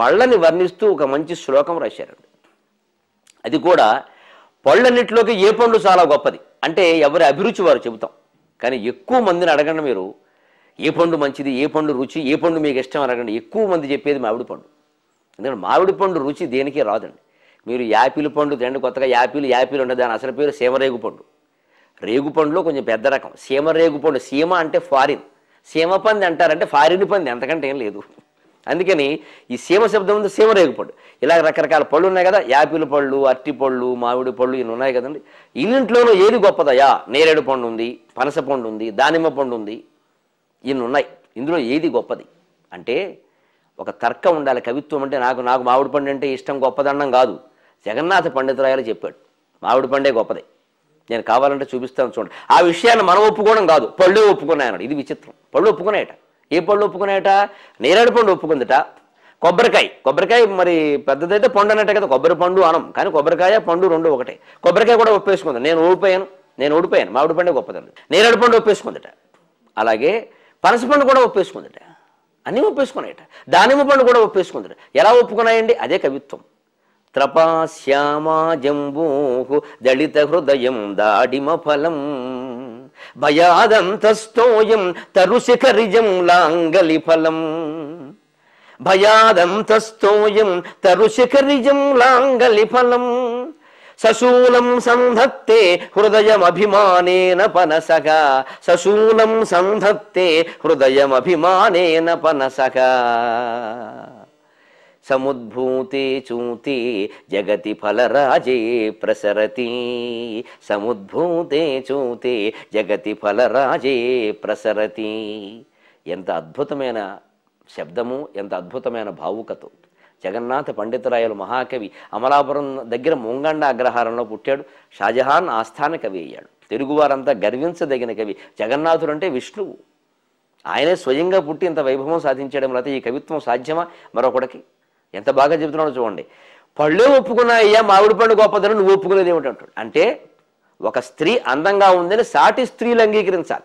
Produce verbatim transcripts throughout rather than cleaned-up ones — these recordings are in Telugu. పళ్ళని వర్ణిస్తూ ఒక మంచి శ్లోకం రాశారండి. అది కూడా పళ్ళన్నిటిలోకి ఏ పండు చాలా గొప్పది అంటే ఎవరి అభిరుచి వారు చెబుతాం, కానీ ఎక్కువ మందిని అడగండి మీరు ఏ పండు మంచిది, ఏ పండు రుచి, ఏ పండు మీకు ఇష్టం అడగండి. ఎక్కువ మంది చెప్పేది మామిడి పండు. ఎందుకంటే మామిడి పండు రుచి దేనికి రాదండి. మీరు యాపిల్ పండు తినండి, కొత్తగా యాపిల్ యాపిల్ ఉండదు, దాని అసలు పేరు సీమరేగు పండు. రేగు పండులో కొంచెం పెద్ద రకం సీమరేగు పండు. సీమ అంటే ఫారిన్, సీమ పంది అంటారంటే ఫారిన్ పంది, అంతకంటే ఏం లేదు. అందుకని ఈ సీమ శబ్దం ఉంది, సీమరేగు పండు. ఇలా రకరకాల పళ్ళు ఉన్నాయి కదా, యాపిల్ పళ్ళు, అరటి పళ్ళు, మామిడి పళ్ళు, ఇవి ఉన్నాయి కదండి. ఇన్నింట్లోనూ ఏది గొప్పదయా? నేరేడు పండు ఉంది, పనస పండు ఉంది, దానిమ్మ పండు ఉంది, ఇన్ని ఉన్నాయి. ఇందులో ఏది గొప్పది అంటే ఒక తర్కం ఉండాలి. కవిత్వం అంటే నాకు నాకు మామిడి పండు అంటే ఇష్టం గొప్పదన్నం కాదు. జగన్నాథ పండితురాయలు చెప్పాడు మామిడి పండే గొప్పది, నేను కావాలంటే చూపిస్తాను చూడండి. ఆ విషయాన్ని మనం ఒప్పుకోవడం కాదు, పళ్ళు ఒప్పుకున్నాయన్నాడు. ఇది విచిత్రం. పళ్ళు ఒప్పుకున్నాయట. ఏ పళ్ళు ఒప్పుకున్నాయట? నేరేడు పండు ఒప్పుకుందట. కొబ్బరికాయ, కొబ్బరికాయ మరి పెద్దదైతే పండు అనేట కదా, కొబ్బరి పండు అనం, కానీ కొబ్బరికాయ పండు రెండు ఒకటే. కొబ్బరికాయ కూడా ఒప్పేసుకుంది, నేను ఓడిపోయాను నేను ఓడిపోయాను మామిడి పండే గొప్పదండి. నేరేడు పండు ఒప్పేసుకుందట. అలాగే పనసపండు కూడా ఒప్పేసుకుందట. అన్నీ ఒప్పేసుకున్నాయట. దానిమ్మ పండు కూడా ఒప్పేసుకుందట. ఎలా ఒప్పుకున్నాయండి? అదే కవిత్వం. త్రపా శ్యామా జంబూహు దళిత హృదయం దాడిమ ఫలం భయాదంతస్తోయం తరుశిఖరిజం లాంగలి ఫలం. భయాదంతస్తోయం తరుశిఖరిజం లాంగలి ఫలం సశూలం సంధత్తే హృదయమభిమానేన పనసగా. సశూలం సంధత్తే హృదయమభిమానేన పనసగా. సముద్భూతే చూతే జగతి ఫలరాజే ప్రసరతి. సముద్భూతే చూతే జగతి ఫలరాజే ప్రసరతి. ఎంత అద్భుతమైన శబ్దము, ఎంత అద్భుతమైన భావుకత. జగన్నాథ పండితురాయలు మహాకవి. అమలాపురం దగ్గర ముంగండ అగ్రహారంలో పుట్టాడు. షాజహాన్ ఆస్థాన కవి అయ్యాడు. తెలుగువారంతా గర్వించదగిన కవి. జగన్నాథుడు అంటే విష్ణువు. ఆయనే స్వయంగా పుట్టి ఇంత వైభవం సాధించడం లేకపోతే ఈ కవిత్వం సాధ్యమా మరొకడికి? ఎంత బాగా చెబుతున్నాడో చూడండి. పళ్ళే ఒప్పుకున్నాయ్యా మామిడి పండు గొప్పదని, నువ్వు ఒప్పుకునేది ఏమిటంటాడు అంటే ఒక స్త్రీ అందంగా ఉందని సాటి స్త్రీలు అంగీకరించాలి,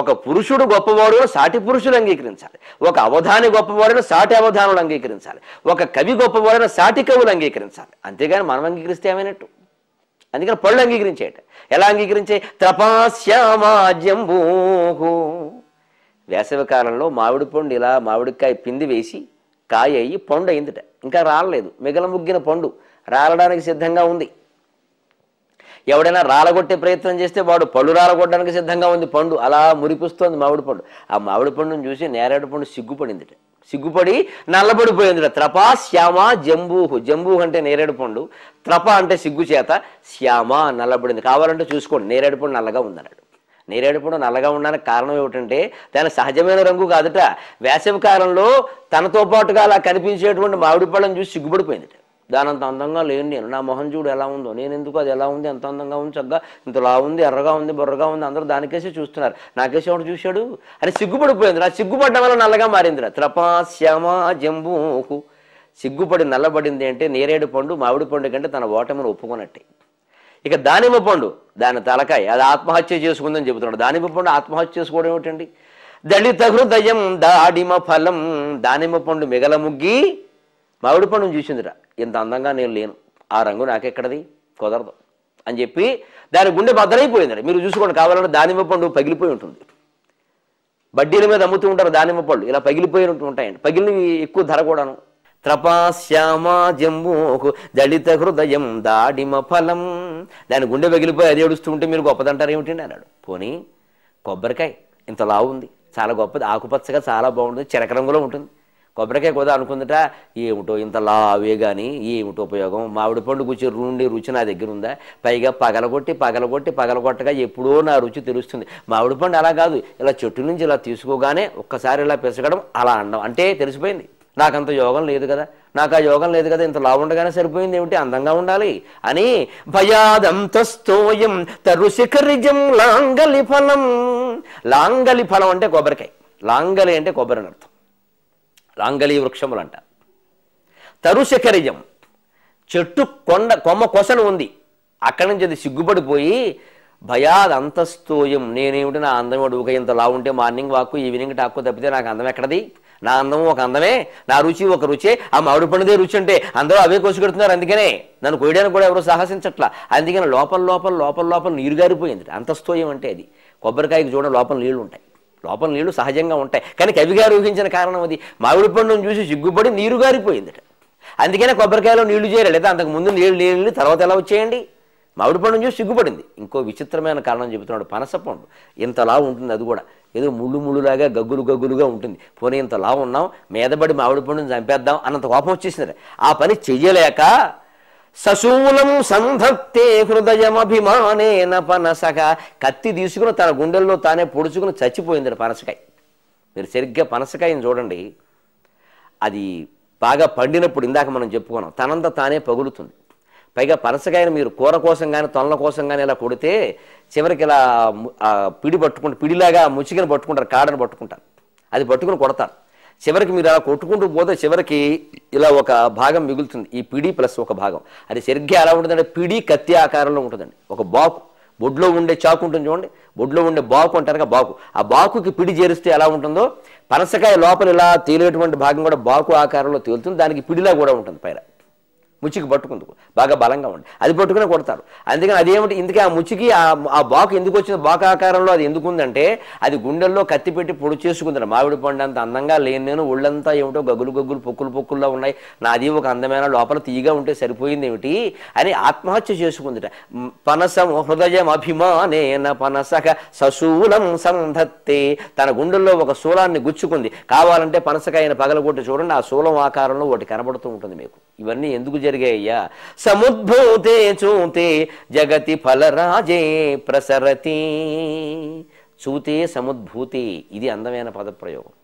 ఒక పురుషుడు గొప్పవాడు సాటి పురుషులు అంగీకరించాలి, ఒక అవధాని గొప్పవాడైన సాటి అవధానులు అంగీకరించాలి, ఒక కవి గొప్పవాడైన సాటి కవులు అంగీకరించాలి. అంతేగాని మనం అంగీకరిస్తే ఏమైనట్టు? అందుకని పళ్ళు అంగీకరించేట. ఎలా అంగీకరించే? త్రపాశ్యామాజ్యంభూ. వేసవి కాలంలో మామిడి పండు ఇలా మామిడికాయ పిండి వేసి కాయ అయ్యి పండు అయిందిట. ఇంకా రాలలేదు, మిగల ముగ్గిన పండు రాలడానికి సిద్ధంగా ఉంది. ఎవడైనా రాలగొట్టే ప్రయత్నం చేస్తే వాడు పళ్ళు రాలగొట్టడానికి సిద్ధంగా ఉంది పండు. అలా మురిపిస్తోంది మామిడి పండు. ఆ మామిడి పండును చూసి నేరేడు పండు సిగ్గుపడిందిట. సిగ్గుపడి నల్లబడిపోయిందిట. త్రపా శ్యామ జంబూహు. జంబూహు అంటే నేరేడు పండు, త్రప అంటే సిగ్గు చేత, శ్యామ నల్లబడింది. కావాలంటే చూసుకోండి, నేరేడు పండు నల్లగా ఉందన్నాడు. నేరేడు పండు నల్లగా ఉండడానికి కారణం ఏమిటంటే దాని సహజమైన రంగు కాదుట. వేసవి కాలంలో తనతో పాటుగా అలా కనిపించేటువంటి మామిడి పళ్ళను చూసి సిగ్గుపడిపోయిందిట. దాని అంత అందంగా లేని నేను, నా మొహం చూడు ఎలా ఉందో, నేను ఎందుకు అది ఎలా ఉంది, ఎంత అందంగా ఉంది, చక్కగా ఇంతలా ఉంది, ఎర్రగా ఉంది, బొర్రగా ఉంది, అందరూ దానికేసి చూస్తున్నారు, నాకేసి ఎవరు చూశాడు అని సిగ్గుపడిపోయింది. నా సిగ్గుపడ్డం వల్ల నల్లగా మారిందిరా. త్రపా శ్యామ జంబూకు. సిగ్గుపడి నల్లబడింది అంటే నేరేడు పండు మామిడి పండు కంటే తన ఓటమిని ఒప్పుకున్నట్టే. ఇక దానిమ్మ పండు, దాని తలకాయ అది ఆత్మహత్య చేసుకుందని చెబుతున్నాడు. దానిమ్మ పండు ఆత్మహత్య చేసుకోవడం ఏమిటండి? దళిత హృదయం దాడిమ ఫలం. దానిమ్మ పండు మిగల ముగ్గి మామిడి పండును చూసిందిరా. ఇంత అందంగా నేను లేను, ఆ రంగు నాకెక్కడది, కుదరదు అని చెప్పి దాని గుండె బద్దలైపోయిందండి. మీరు చూసుకోండి, కావాలంటే దానిమ్మ పండు పగిలిపోయి ఉంటుంది. బడ్డీల మీద అమ్ముతూ ఉంటారు దానిమ్మ పళ్ళు, ఇలా పగిలిపోయి ఉంటాయండి. పగిలినవి ఎక్కువ ధర కూడాను. త్రపా శ్యామ జంబూకు దళిత హృదయం దాడిమ ఫలం. దాని గుండె పగిలిపోయి అది ఏడుస్తుంటే మీరు గొప్పదంటారు ఏమిటండి అన్నాడు. పోనీ కొబ్బరికాయ ఇంత లావు ఉంది, చాలా గొప్పది, ఆకుపచ్చగా చాలా బాగుంటుంది, చిరక రంగులో ఉంటుంది, కొబ్బరికాయ కూడా అనుకుందట. ఏమిటో ఇంత లావే కానీ ఏమిటో ఉపయోగం, మామిడి పండు కూర్చి రుండి రుచి నా దగ్గర ఉందా, పైగా పగలగొట్టి పగలగొట్టి పగలగొట్టగా ఎప్పుడో నా రుచి తెలుస్తుంది. మామిడి పండు అలా కాదు, ఇలా చెట్టు నుంచి ఇలా తీసుకోగానే ఒక్కసారి ఇలా పెసగడం, అలా అనడం అంటే తెలిసిపోయింది నాకంత యోగం లేదు కదా, నాకు ఆ యోగం లేదు కదా, ఇంత లావుండగానే సరిపోయింది ఏమిటి, అందంగా ఉండాలి అని. భయాదంతస్తోయం తరుశిఖరిజం లాంగలి ఫలం. లాంగలి ఫలం అంటే కొబ్బరికాయ. లాంగలి అంటే కొబ్బరి అని అర్థం. లాంగలి వృక్షములు అంట. తరుశిఖరిజం చెట్టు కొండ కొమ్మ కొసలు ఉంది, అక్కడి నుంచి అది సిగ్గుపడిపోయి భయాదంతస్తోయం, నేనేమిటి నా అందం అడుగుక, ఇంత లావుంటే మార్నింగ్ వాక్ ఈవినింగ్ టాక్ తప్పితే నాకు అందం ఎక్కడది నా అందం ఒక అందమే, నా రుచి ఒక రుచే. ఆ మామిడి పండుదే రుచి అంటే అందరూ అవే కోసుకెడుతున్నారు. అందుకనే నన్ను కోయడానికి కూడా ఎవరు సాహసించట్ల. అందుకని లోపల లోపల లోపల లోపల నీరు గారిపోయింది. అంతస్తోయం అంటే అది. కొబ్బరికాయకి చూడ లోపల నీళ్లు ఉంటాయి, లోపల నీళ్లు సహజంగా ఉంటాయి. కానీ కవిగారు ఊహించిన కారణం అది. మామిడి పండును చూసి సిగ్గుపడి నీరు గారిపోయిందిట. అందుకనే కొబ్బరికాయలో నీళ్లు చేయాలి, లేదా అంతకు ముందు నీళ్ళు నీళ్ళు తర్వాత ఎలా వచ్చేయండి. మామిడి పండును చూసి సిగ్గుపడింది. ఇంకో విచిత్రమైన కారణం చెబుతున్నాడు. పనస పండు ఇంతలా ఉంటుంది, అది కూడా ఏదో ముళ్ళు ముళ్ళులాగా గగ్గులు గగ్గులుగా ఉంటుంది. పోనీ ఇంతలా ఉన్నాం మీదబడి మామిడి పండుని చంపేద్దాం అన్నంత కోపం వచ్చేసింది. ఆ పని చెయ్యలేక సశూలం సంధత్తే హృదయమభిమానేన పనసక, కత్తి తీసుకుని తన గుండెల్లో తానే పొడుచుకుని చచ్చిపోయింది పనసకాయ. మీరు సరిగ్గా పనసకాయని చూడండి, అది బాగా పండినప్పుడు ఇందాక మనం చెప్పుకున్నాం తనంత తానే పగులుతుంది. పైగా పనసకాయను మీరు కూర కోసం కానీ తొనల కోసం కానీ ఇలా కొడితే చివరికి ఇలా పిడి పట్టుకుంటే పిడిలాగా ముచ్చికను పట్టుకుంటారు, కాడను పట్టుకుంటారు, అది పట్టుకుని కొడతారు. చివరికి మీరు అలా కొట్టుకుంటూ పోతే చివరికి ఇలా ఒక భాగం మిగులుతుంది, ఈ పిడి ప్లస్ ఒక భాగం. అది సరిగ్గా ఎలా ఉంటుందంటే పిడి కత్తి ఆకారంలో ఉంటుందండి. ఒక బాకు, బొడ్లో ఉండే చాకు ఉంటుంది చూడండి, బొడ్లో ఉండే బాకు అంటారు కదా బాకు. ఆ బాకుకి పిడి చేరిస్తే ఎలా ఉంటుందో పనసకాయ లోపల ఇలా తేలేటువంటి భాగం కూడా బాకు ఆకారంలో తేలుతుంది. దానికి పిడిలా కూడా ఉంటుంది, పైన ముచ్చికి పట్టుకుందుకు బాగా బలంగా ఉండి అది పట్టుకునే కొడతారు. అందుకని అదేమిటి ఇందుకే ఆ ముచ్చికి ఆ బాకు ఎందుకు వచ్చింది, బాకు ఆకారంలో అది ఎందుకుందంటే అది గుండెల్లో కత్తి పెట్టి పొడి చేసుకుంది. మామిడి పండు అంత అందంగా లేని నేను ఒళ్ళంతా ఏమిటో గగులు గగ్గులు పొక్కులు పొక్కుల్లో ఉన్నాయి, నాది ఒక అందమైన లోపల తీయగా ఉంటే సరిపోయింది ఏమిటి అని ఆత్మహత్య చేసుకుందిట. పనసం హృదయం అభిమానేన పనసక సశూలం సంధత్తే, తన గుండెల్లో ఒక శూలాన్ని గుచ్చుకుంది. కావాలంటే పనసకాయన పగలగొట్టి చూడండి, ఆ శూలం ఆకారంలో ఒకటి కనబడుతూ ఉంటుంది మీకు. ఇవన్నీ ఎందుకు జరిగాయ్యా, సముద్భూతే చూతే జగతి ఫలరాజే ప్రసరతి. చూతే సముద్భూతే, ఇది అందమైన పదప్రయోగం.